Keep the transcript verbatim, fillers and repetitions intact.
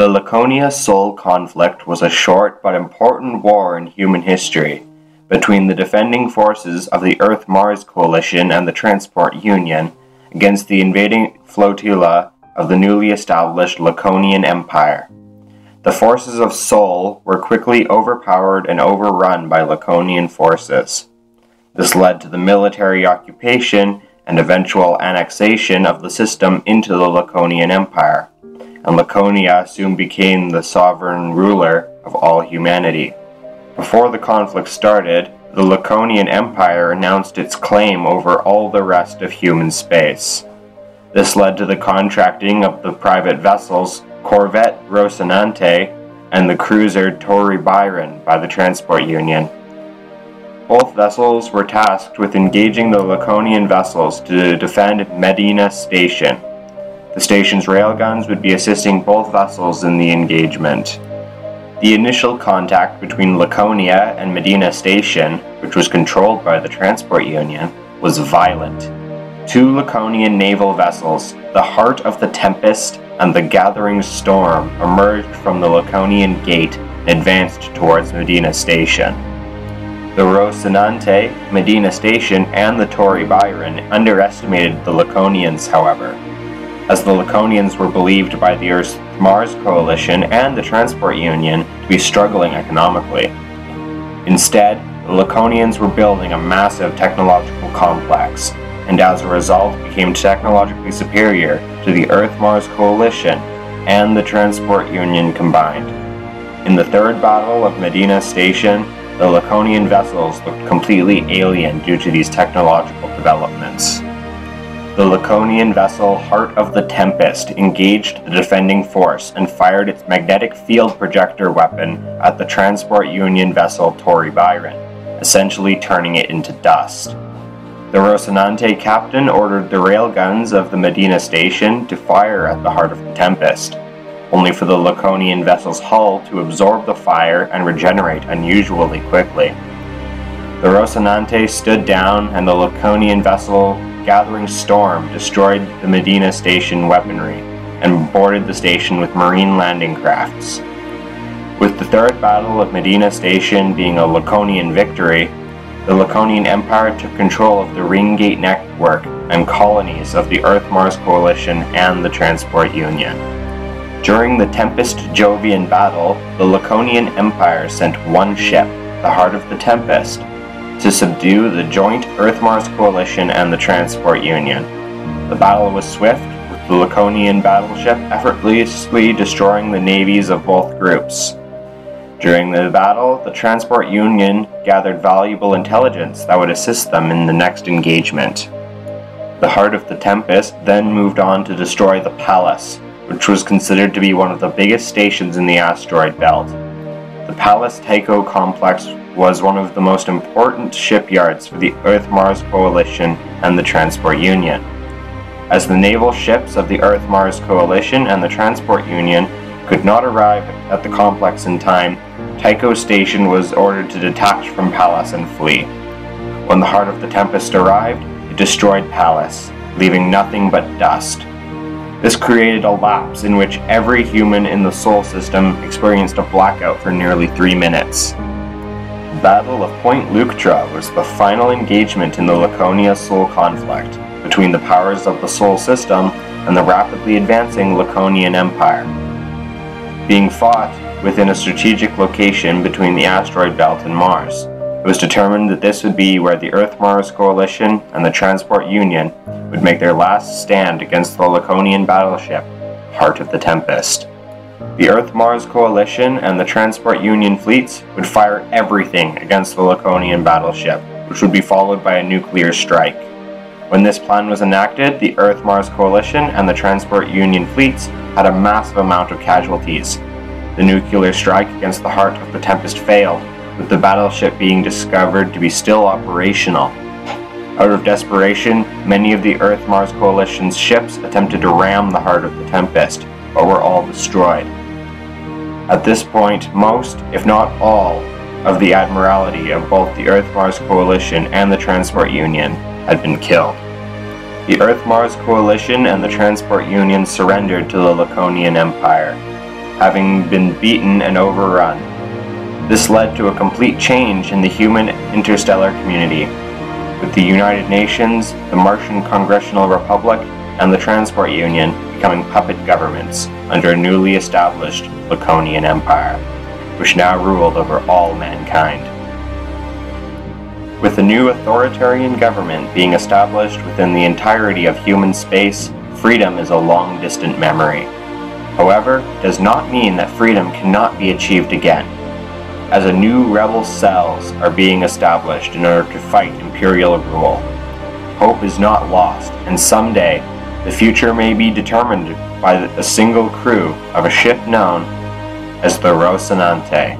The Laconia-Sol conflict was a short but important war in human history between the defending forces of the Earth-Mars Coalition and the Transport Union against the invading flotilla of the newly established Laconian Empire. The forces of Sol were quickly overpowered and overrun by Laconian forces. This led to the military occupation and eventual annexation of the system into the Laconian Empire, and Laconia soon became the sovereign ruler of all humanity. Before the conflict started, the Laconian Empire announced its claim over all the rest of human space. This led to the contracting of the private vessels Corvette Rocinante and the cruiser Tory Byron by the Transport Union. Both vessels were tasked with engaging the Laconian vessels to defend Medina Station. The station's railguns would be assisting both vessels in the engagement. The initial contact between Laconia and Medina Station, which was controlled by the Transport Union, was violent. Two Laconian naval vessels, the Heart of the Tempest and the Gathering Storm, emerged from the Laconian Gate and advanced towards Medina Station. The Rocinante, Medina Station, and the Tory Byron underestimated the Laconians, however. As the Laconians were believed by the Earth-Mars Coalition and the Transport Union to be struggling economically. Instead, the Laconians were building a massive technological complex, and as a result became technologically superior to the Earth-Mars Coalition and the Transport Union combined. In the Third Battle of Medina Station, the Laconian vessels looked completely alien due to these technological developments. The Laconian vessel Heart of the Tempest engaged the defending force and fired its magnetic field projector weapon at the Transport Union vessel Tory Byron, essentially turning it into dust. The Rocinante captain ordered the railguns of the Medina Station to fire at the Heart of the Tempest, only for the Laconian vessel's hull to absorb the fire and regenerate unusually quickly. The Rocinante stood down and the Laconian vessel Gathering Storm destroyed the Medina Station weaponry and boarded the station with marine landing crafts. With the Third Battle of Medina Station being a Laconian victory, the Laconian Empire took control of the Ringgate network and colonies of the Earth-Mars Coalition and the Transport Union. During the Tempest-Jovian battle, the Laconian Empire sent one ship, the Heart of the Tempest, to subdue the joint Earth-Mars Coalition and the Transport Union. The battle was swift, with the Laconian battleship effortlessly destroying the navies of both groups. During the battle, the Transport Union gathered valuable intelligence that would assist them in the next engagement. The Heart of the Tempest then moved on to destroy the Pallas, which was considered to be one of the biggest stations in the asteroid belt. The Pallas Tycho complex was one of the most important shipyards for the Earth-Mars Coalition and the Transport Union. As the naval ships of the Earth-Mars Coalition and the Transport Union could not arrive at the complex in time, Tycho Station was ordered to detach from Pallas and flee. When the Heart of the Tempest arrived, it destroyed Pallas, leaving nothing but dust. This created a lapse in which every human in the Sol system experienced a blackout for nearly three minutes. The Battle of Point Leuctra was the final engagement in the Laconia-Sol conflict between the powers of the Sol system and the rapidly advancing Laconian Empire. Being fought within a strategic location between the asteroid belt and Mars, it was determined that this would be where the Earth-Mars Coalition and the Transport Union would make their last stand against the Laconian battleship, Heart of the Tempest. The Earth-Mars Coalition and the Transport Union fleets would fire everything against the Laconian battleship, which would be followed by a nuclear strike. When this plan was enacted, the Earth-Mars Coalition and the Transport Union fleets had a massive amount of casualties. The nuclear strike against the Heart of the Tempest failed, with the battleship being discovered to be still operational. Out of desperation, many of the Earth-Mars Coalition's ships attempted to ram the Heart of the Tempest, but were all destroyed. At this point, most, if not all, of the Admiralty of both the Earth-Mars Coalition and the Transport Union had been killed. The Earth-Mars Coalition and the Transport Union surrendered to the Laconian Empire. having been beaten and overrun. This led to a complete change in the human interstellar community, with the United Nations, the Martian Congressional Republic, and the Transport Union becoming puppet governments under a newly established Laconian Empire, which now ruled over all mankind. With the new authoritarian government being established within the entirety of human space, freedom is a long-distant memory. However, it does not mean that freedom cannot be achieved again, as a new rebel cells are being established in order to fight imperial rule. Hope is not lost, and someday, the future may be determined by a single crew of a ship known as the Rocinante.